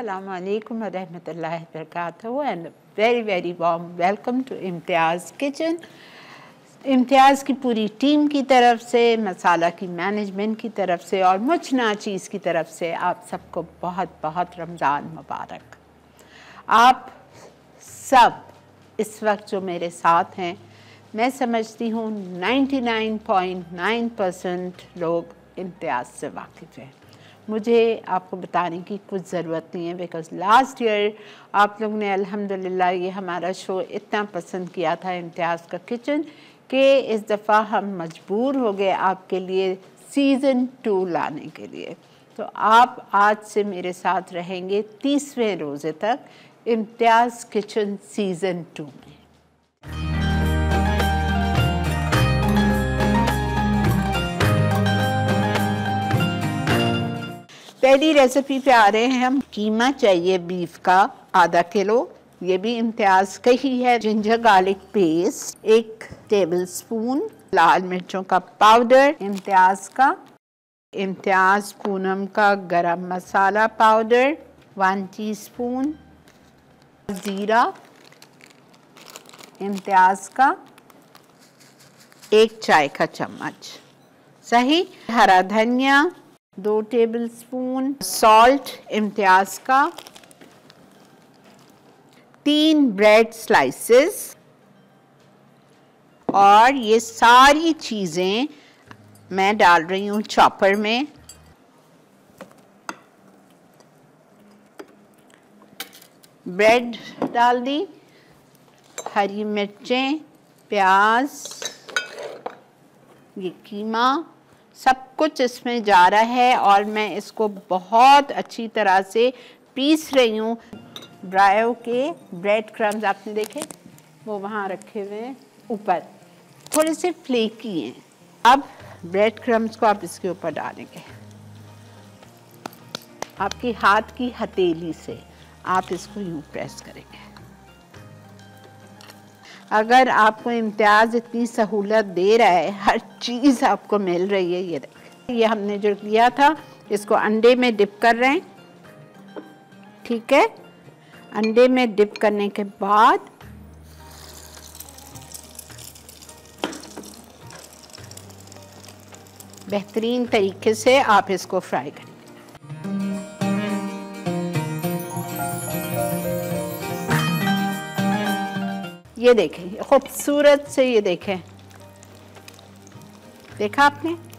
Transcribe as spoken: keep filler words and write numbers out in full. Assalamu alaikum wa rahmatullahi wa barakatuh and a very very warm welcome to Imtiaz Kitchen. इम्तियाज़ की पूरी team की तरफ से, मसाला की मैनेजमेंट की तरफ से और मुझ ना चीज़ की तरफ से आप सबको बहुत बहुत रमज़ान मुबारक। आप सब इस वक्त जो मेरे साथ हैं, मैं समझती हूँ निन्यानवे पॉइंट नौ परसेंट लोग इम्तियाज़ से वाकिफ़ हैं। मुझे आपको बताने की कुछ ज़रूरत नहीं है बिकॉज़ लास्ट ईयर आप लोग ने अल्हम्दुलिल्लाह ये हमारा शो इतना पसंद किया था इम्तियाज़ का किचन कि इस दफ़ा हम मजबूर हो गए आपके लिए सीज़न टू लाने के लिए। तो आप आज से मेरे साथ रहेंगे तीसवें रोज़े तक इम्तियाज़ किचन सीज़न टू में। पहली रेसिपी पे आ रहे हैं हम। कीमा चाहिए बीफ का आधा किलो, ये भी इम्तियाज़ का ही है। जिंजर गार्लिक पेस्ट एक टेबलस्पून, लाल मिर्चों का पाउडर इम्तियाज़ का, इम्तियाज़ पूनम का गरम मसाला पाउडर वन टीस्पून, ज़ीरा इम्तियाज़ का एक चाय का चम्मच सही, हरा धनिया दो टेबलस्पून, सॉल्ट इम्तियाज़ का, तीन ब्रेड स्लाइसेस। और ये सारी चीज़ें मैं डाल रही हूँ चॉपर में। ब्रेड डाल दी, हरी मिर्चें, प्याज, ये कीमा, सब कुछ इसमें जा रहा है और मैं इसको बहुत अच्छी तरह से पीस रही हूँ। ड्रायो के ब्रेड क्रम्स आपने देखे वो वहाँ रखे हुए हैं ऊपर, थोड़े से फ्लेकी हैं। अब ब्रेड क्रम्स को आप इसके ऊपर डालेंगे, आपके हाथ की हथेली से आप इसको यूँ प्रेस करेंगे। अगर आपको इम्तियाज़ इतनी सहूलत दे रहा है, हर चीज़ आपको मिल रही है। ये देखें, ये हमने जो लिया था इसको अंडे में डिप कर रहे हैं, ठीक है। अंडे में डिप करने के बाद बेहतरीन तरीके से आप इसको फ्राई करें। ये देखें खूबसूरत से, ये देखें, देखा आपने